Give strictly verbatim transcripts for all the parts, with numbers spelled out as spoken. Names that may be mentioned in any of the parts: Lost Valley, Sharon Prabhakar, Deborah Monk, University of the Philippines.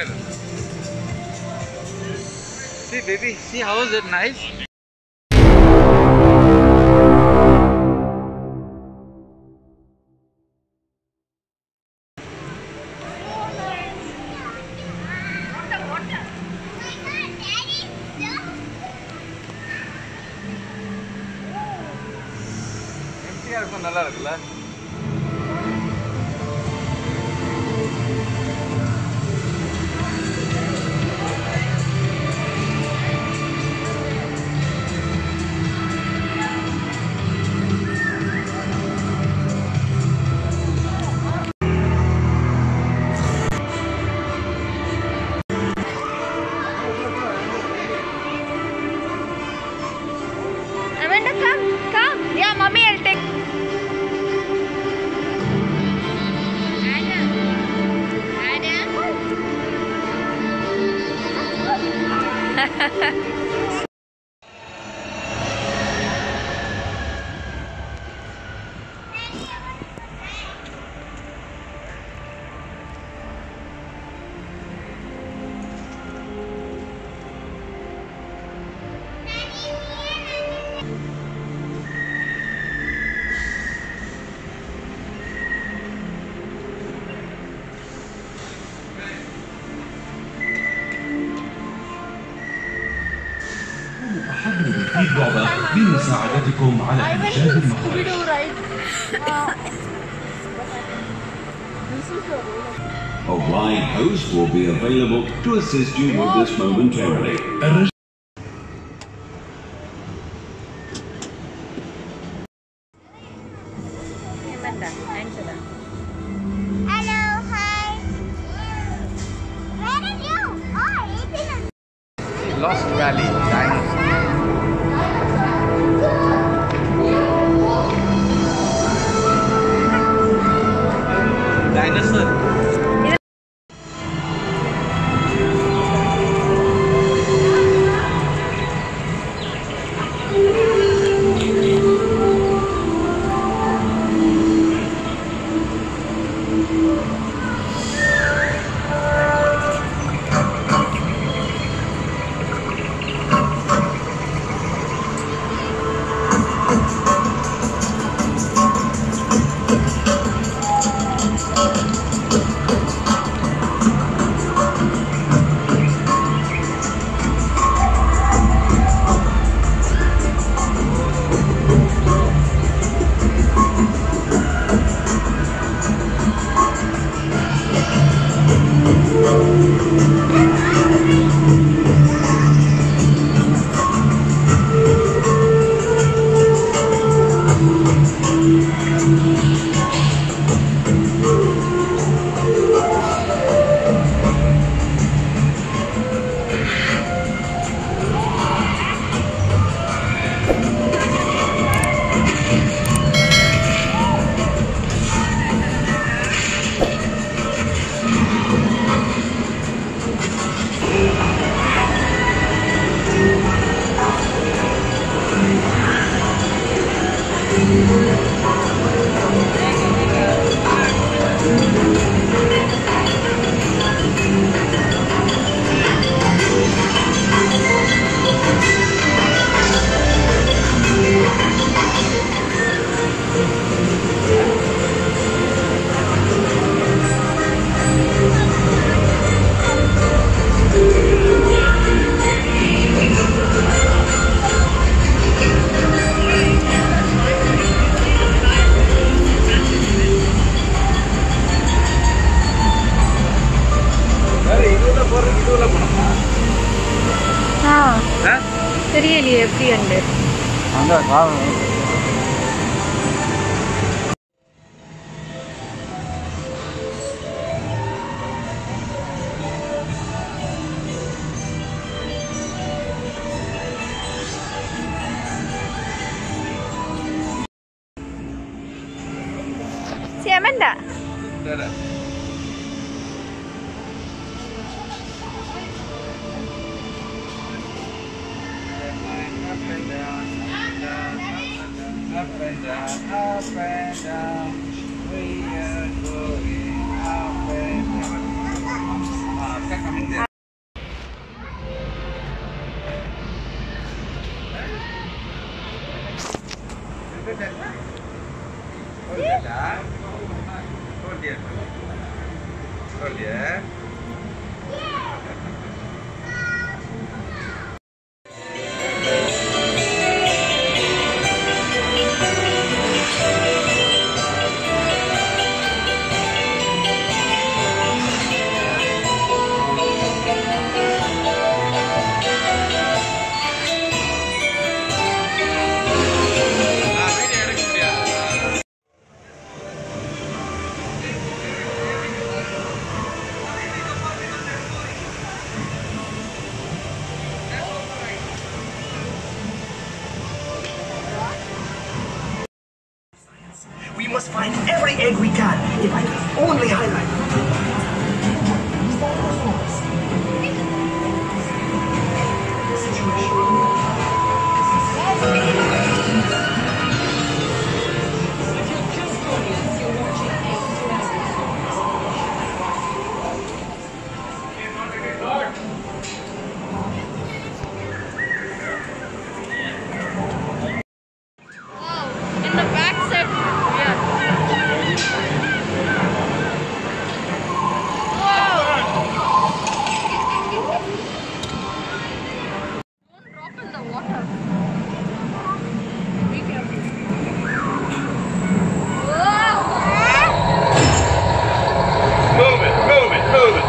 Tell him. See, baby, see how is it nice? நல்லா இருக்குல்ல بمساعدتكم على إنجاز المخرج. A ride host will be available to assist you with this momentarily. Lost Valley, thanks. See Amanda. Dada. Up and down, up and down, we are going up and down. Hopefully. It's a little bit scary.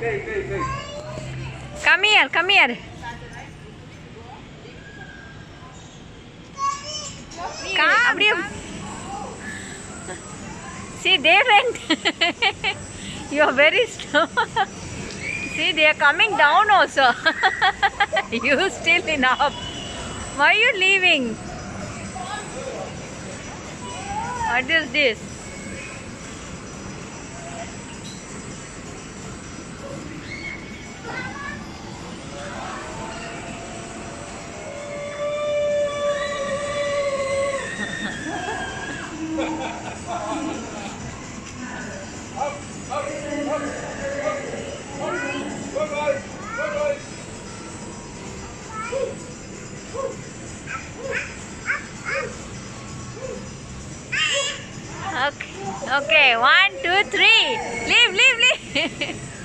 wait, wait, wait. Come here, come here. Come, come. See, they went. You are very slow. See, they are coming down also. You still enough. Why are you leaving? What is this? Okay, okay, one, two, three. Leave, leave, leave.